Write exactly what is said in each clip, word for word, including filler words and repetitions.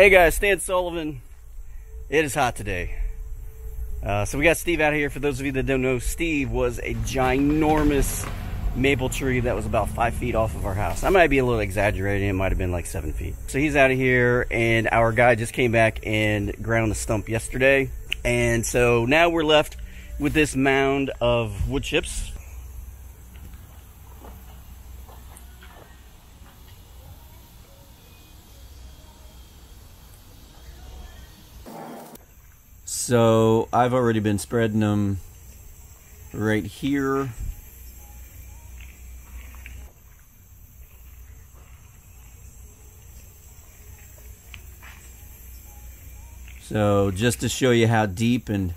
Hey guys, Stan Sullivan. It is hot today. Uh, so we got Steve out here. For those of you that don't know, Steve was a ginormous maple tree that was about five feet off of our house. I might be a little exaggerating. It might have been like seven feet. So he's out of here, and our guy just came back and ground the stump yesterday. And so now we're left with this mound of wood chips. So I've already been spreading them right here. So just to show you how deep and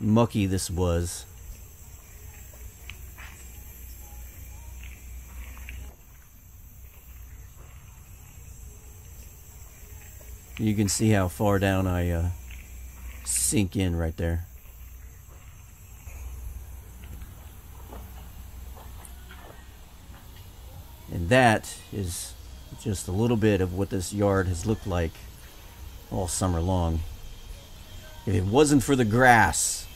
mucky this was. You can see how far down I uh, sink in right there. And that is just a little bit of what this yard has looked like all summer long. If it wasn't for the grass,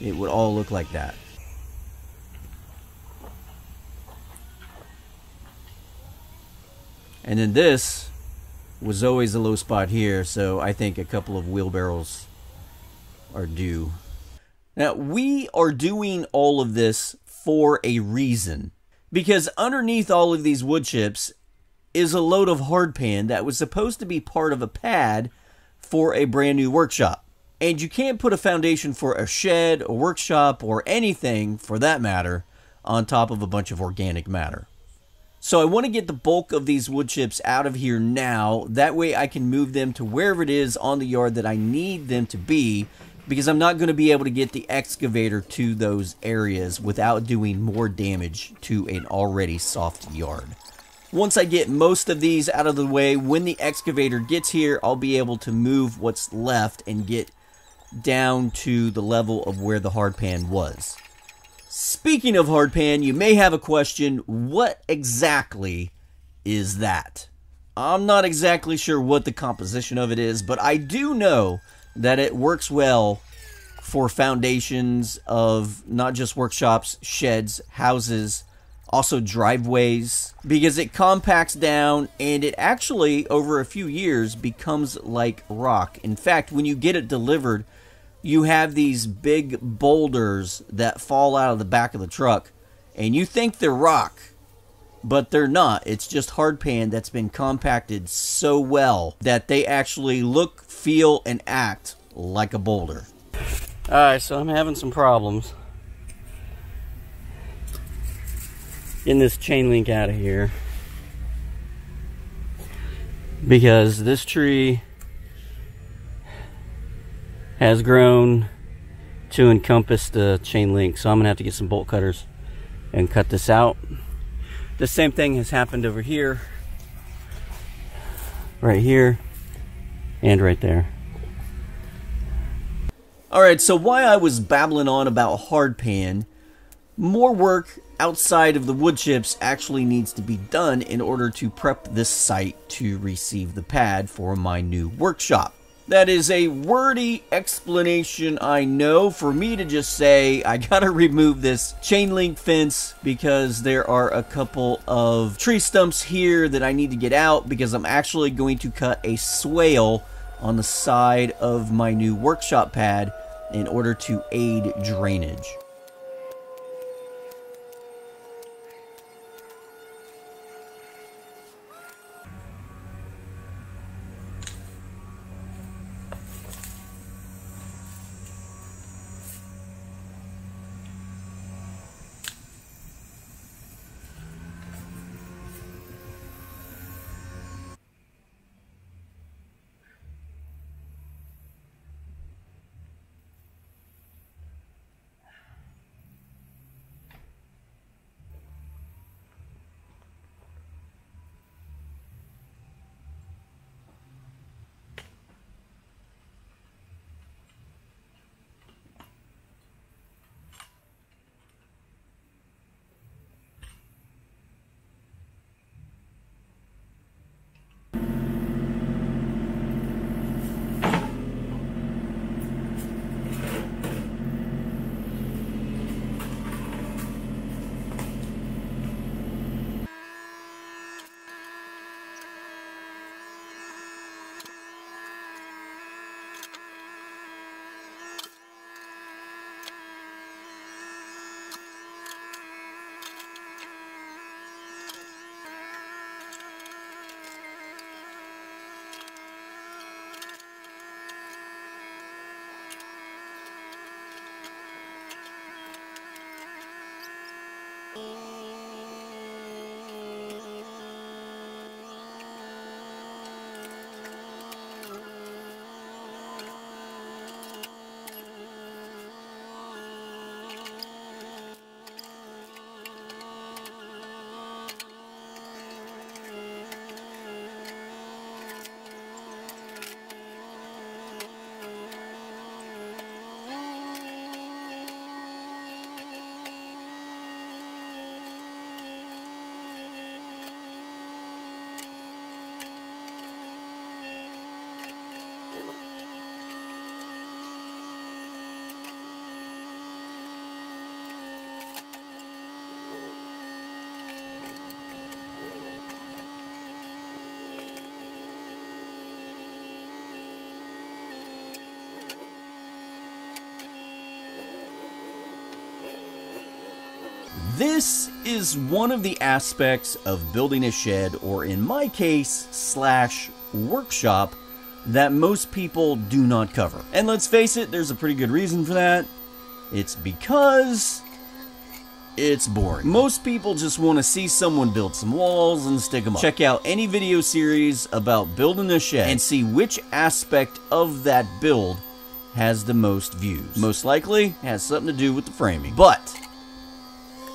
it would all look like that. And then this was always a low spot here, so I think a couple of wheelbarrows are due. Now, we are doing all of this for a reason, because underneath all of these wood chips is a load of hardpan that was supposed to be part of a pad for a brand new workshop. And you can't put a foundation for a shed, a workshop, or anything for that matter on top of a bunch of organic matter. So I want to get the bulk of these wood chips out of here now. That way I can move them to wherever it is on the yard that I need them to be, because I'm not going to be able to get the excavator to those areas without doing more damage to an already soft yard. Once I get most of these out of the way, when the excavator gets here, I'll be able to move what's left and get down to the level of where the hardpan was. Speaking of hardpan, you may have a question, what exactly is that? I'm not exactly sure what the composition of it is, but I do know that it works well for foundations of not just workshops, sheds, houses, also driveways, because it compacts down and it actually, over a few years, becomes like rock. In fact, when you get it delivered, you have these big boulders that fall out of the back of the truck, and you think they're rock, but they're not. It's just hardpan that's been compacted so well that they actually look, feel, and act like a boulder. All right, so I'm having some problems getting this chain link out of here, because this tree has grown to encompass the chain link. So I'm gonna have to get some bolt cutters and cut this out. The same thing has happened over here, right here, and right there. All right, so while I was babbling on about hardpan, more work outside of the wood chips actually needs to be done in order to prep this site to receive the pad for my new workshop. That is a wordy explanation, I know, for me to just say I gotta remove this chain link fence because there are a couple of tree stumps here that I need to get out, because I'm actually going to cut a swale on the side of my new workshop pad in order to aid drainage. This is one of the aspects of building a shed, or in my case, slash workshop, that most people do not cover. And let's face it, there's a pretty good reason for that. It's because it's boring. Most people just want to see someone build some walls and stick them up. Check out any video series about building a shed and see which aspect of that build has the most views. Most likely has something to do with the framing. But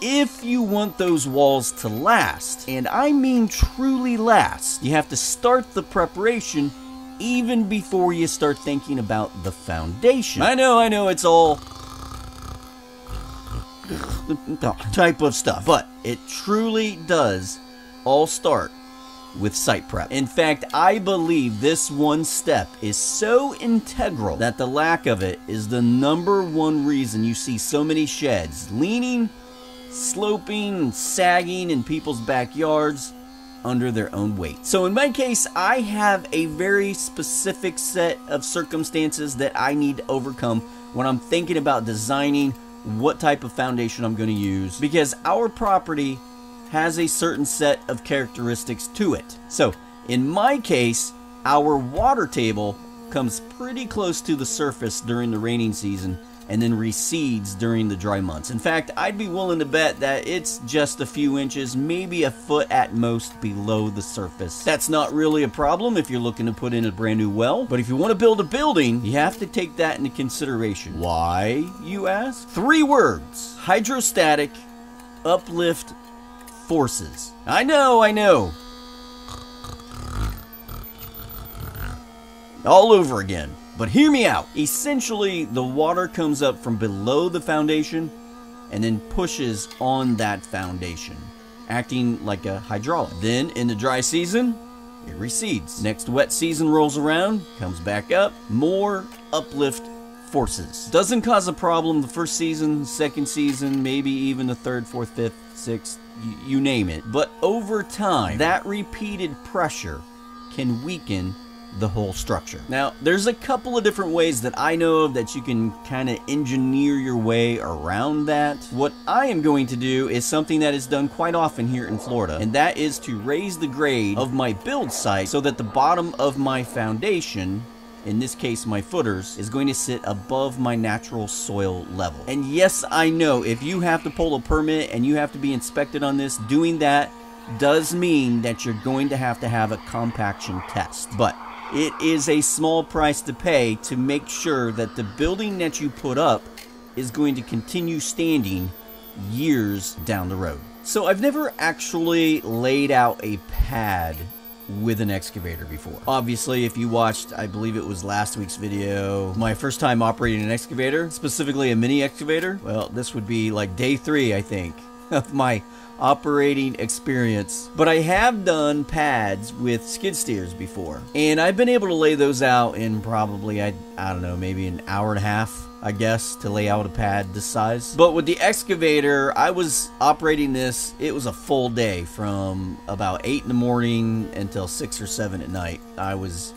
if you want those walls to last, and I mean truly last, you have to start the preparation even before you start thinking about the foundation. I know, I know, it's all type of stuff, but it truly does all start with site prep. In fact, I believe this one step is so integral that the lack of it is the number one reason you see so many sheds leaning, sloping, sagging in people's backyards under their own weight. So in my case, I have a very specific set of circumstances that I need to overcome when I'm thinking about designing what type of foundation I'm going to use, because our property has a certain set of characteristics to it. So in my case, our water table comes pretty close to the surface during the raining season and then recedes during the dry months. In fact, I'd be willing to bet that it's just a few inches, maybe a foot at most, below the surface. That's not really a problem if you're looking to put in a brand new well, but if you want to build a building, you have to take that into consideration. Why, you ask? Three words: hydrostatic uplift forces. I know, I know. All over again. But hear me out. Essentially, the water comes up from below the foundation and then pushes on that foundation, acting like a hydraulic. Then in the dry season, it recedes. Next wet season rolls around, comes back up, more uplift forces. Doesn't cause a problem the first season, second season, maybe even the third, fourth, fifth, sixth, you name it. But over time, that repeated pressure can weaken the whole structure. Now, there's a couple of different ways that I know of that you can kind of engineer your way around that. What I am going to do is something that is done quite often here in Florida, and that is to raise the grade of my build site so that the bottom of my foundation, in this case my footers, is going to sit above my natural soil level. And yes, I know if you have to pull a permit and you have to be inspected on this, doing that does mean that you're going to have to have a compaction test. But it is a small price to pay to make sure that the building that you put up is going to continue standing years down the road. So I've never actually laid out a pad with an excavator before. Obviously, if you watched, I believe it was last week's video, my first time operating an excavator, specifically a mini excavator. Well, this would be like day three, I think, of my operating experience, but I have done pads with skid steers before, and I've been able to lay those out in probably, I, I don't know, maybe an hour and a half, I guess, to lay out a pad this size. But with the excavator, I was operating this, it was a full day from about eight in the morning until six or seven at night. I was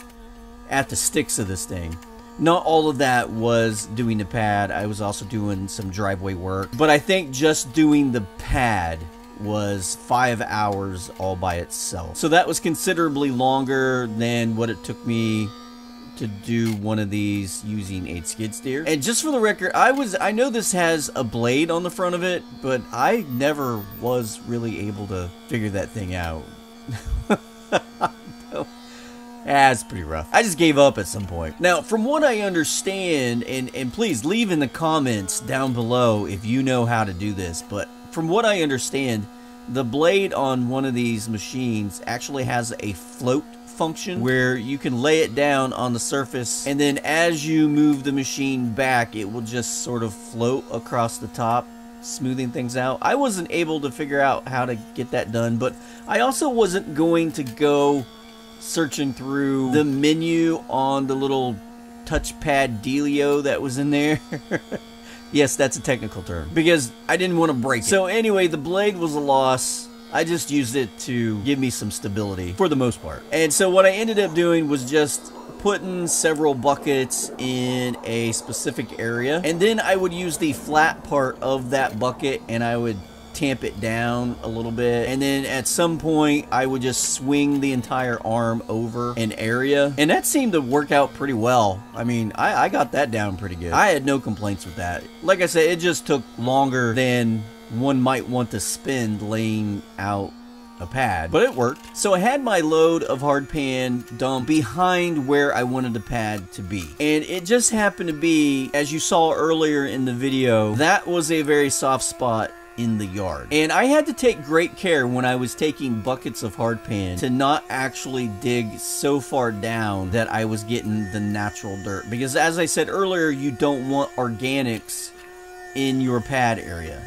at the sticks of this thing. Not all of that was doing the pad. I was also doing some driveway work, but I think just doing the pad was five hours all by itself. So that was considerably longer than what it took me to do one of these using a skid steer. And just for the record, I was I know this has a blade on the front of it, but I never was really able to figure that thing out. Ah, it's pretty rough. I just gave up at some point. Now, from what I understand, and, and please leave in the comments down below if you know how to do this, but from what I understand, the blade on one of these machines actually has a float function where you can lay it down on the surface, and then as you move the machine back, it will just sort of float across the top, smoothing things out. I wasn't able to figure out how to get that done, but I also wasn't going to go searching through the menu on the little touchpad dealio that was in there. Yes, that's a technical term, because I didn't want to break it. So anyway, the blade was a loss. I just used it to give me some stability for the most part. And so what I ended up doing was just putting several buckets in a specific area, and then I would use the flat part of that bucket and I would tamp it down a little bit. And then at some point, I would just swing the entire arm over an area. And that seemed to work out pretty well. I mean, I, I got that down pretty good. I had no complaints with that. Like I said, it just took longer than one might want to spend laying out a pad, but it worked. So I had my load of hard pan dumped behind where I wanted the pad to be, and it just happened to be, as you saw earlier in the video, that was a very soft spot in the yard. And I had to take great care when I was taking buckets of hard pan to not actually dig so far down that I was getting the natural dirt, because as I said earlier, you don't want organics in your pad area.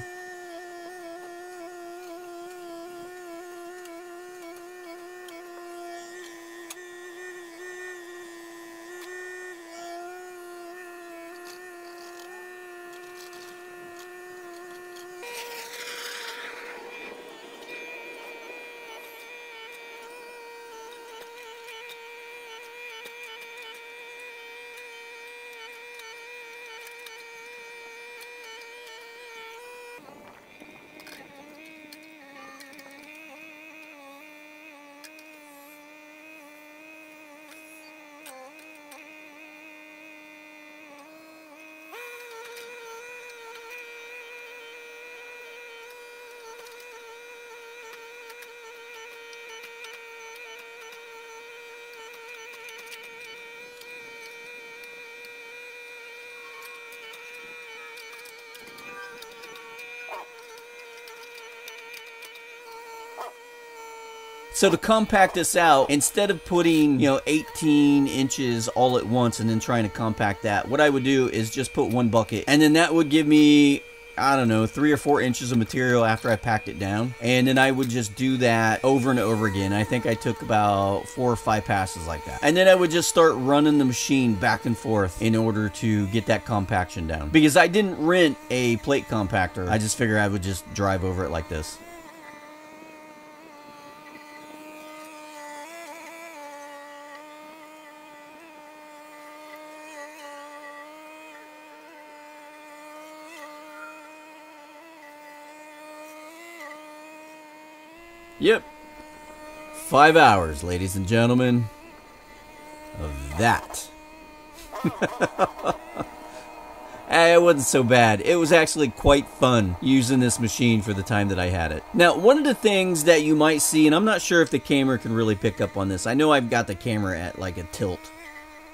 So to compact this out, instead of putting, you know, eighteen inches all at once and then trying to compact that, what I would do is just put one bucket, and then that would give me, I don't know, three or four inches of material after I packed it down. And then I would just do that over and over again. I think I took about four or five passes like that. And then I would just start running the machine back and forth in order to get that compaction down, because I didn't rent a plate compactor. I just figured I would just drive over it like this. Yep, five hours, ladies and gentlemen, of that. It wasn't so bad. It was actually quite fun using this machine for the time that I had it. Now, one of the things that you might see, and I'm not sure if the camera can really pick up on this. I know I've got the camera at like a tilt.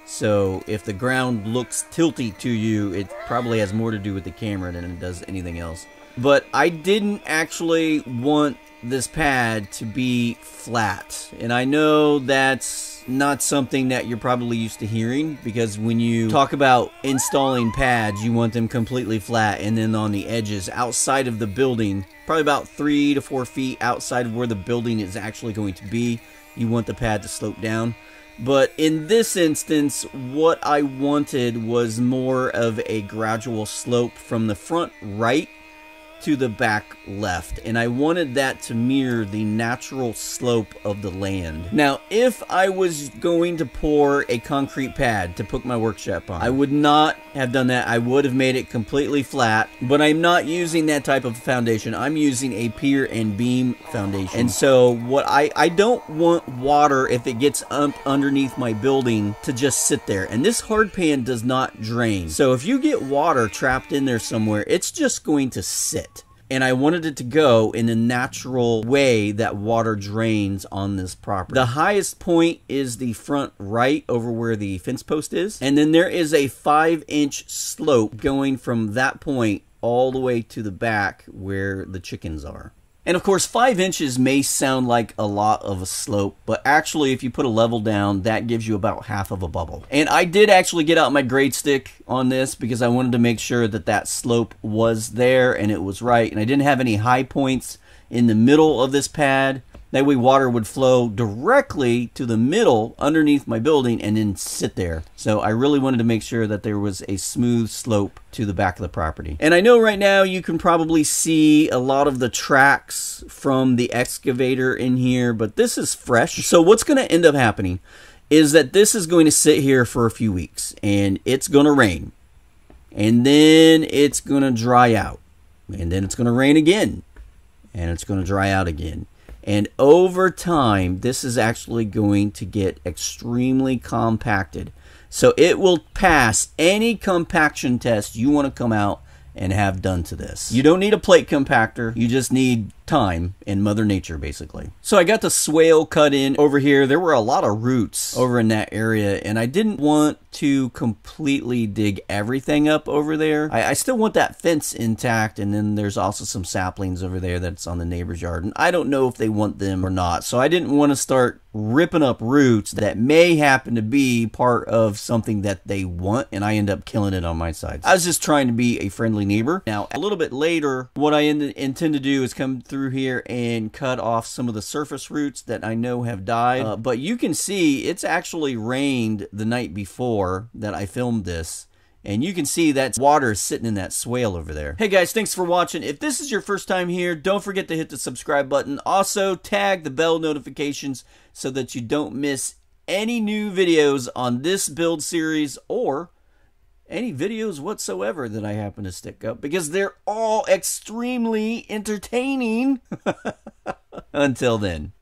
So if the ground looks tilty to you, it probably has more to do with the camera than it does anything else. But I didn't actually want this pad to be flat, and I know that's not something that you're probably used to hearing, because when you talk about installing pads, you want them completely flat, and then on the edges outside of the building, probably about three to four feet outside of where the building is actually going to be, you want the pad to slope down. But in this instance, what I wanted was more of a gradual slope from the front right to the back left, and I wanted that to mirror the natural slope of the land. Now, if I was going to pour a concrete pad to put my workshop on, I would not have done that. I would have made it completely flat, but I'm not using that type of foundation. I'm using a pier and beam foundation. And so what I, I don't want water, if it gets up underneath my building, to just sit there. And this hard pan does not drain. So if you get water trapped in there somewhere, it's just going to sit. And I wanted it to go in a natural way that water drains on this property. The highest point is the front right over where the fence post is. And then there is a five inch slope going from that point all the way to the back where the chickens are. And of course, five inches may sound like a lot of a slope, but actually if you put a level down, that gives you about half of a bubble. And I did actually get out my grade stick on this, because I wanted to make sure that that slope was there and it was right. And I didn't have any high points in the middle of this pad. That way water would flow directly to the middle underneath my building and then sit there. So I really wanted to make sure that there was a smooth slope to the back of the property. And I know right now you can probably see a lot of the tracks from the excavator in here, but this is fresh. So what's going to end up happening is that this is going to sit here for a few weeks, and it's going to rain, and then it's going to dry out, and then it's going to rain again. and it's going to dry out again. And over time, this is actually going to get extremely compacted. So it will pass any compaction test you want to come out and have done to this. You don't need a plate compactor. You just need time and Mother Nature, basically. So I got the swale cut in over here. There were a lot of roots over in that area, and I didn't want to completely dig everything up over there. I, I still want that fence intact, and then there's also some saplings over there that's on the neighbor's yard, and I don't know if they want them or not. So I didn't want to start ripping up roots that may happen to be part of something that they want, and I end up killing it on my side. I was just trying to be a friendly neighbor. Now, a little bit later, what I in intend to do is come through here and cut off some of the surface roots that I know have died, uh, but you can see it's actually rained the night before that I filmed this, and you can see that water is sitting in that swale over there. Hey guys, thanks for watching. If this is your first time here, don't forget to hit the subscribe button. Also tag the bell notifications so that you don't miss any new videos on this build series or any videos whatsoever that I happen to stick up, because they're all extremely entertaining. Until then.